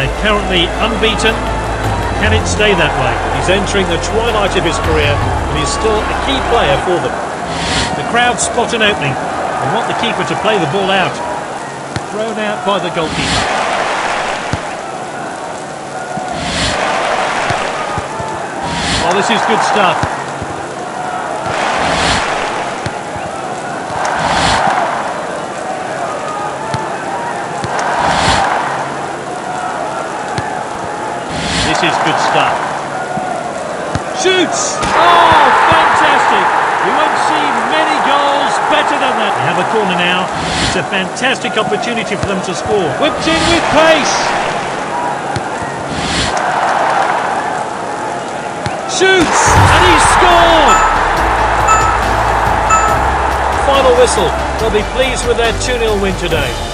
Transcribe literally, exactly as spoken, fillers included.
They're currently unbeaten. Can it stay that way? He's entering the twilight of his career, but he's still a key player for them. The crowd spot an opening. They want the keeper to play the ball out. Thrown out by the goalkeeper. Oh, this is good stuff. This is good stuff. Shoots! Oh, fantastic! You won't see many goals better than that. They have a corner now. It's a fantastic opportunity for them to score. Whipped in with pace. Shoots, and he's scored! Final whistle. They'll be pleased with their two nil win today.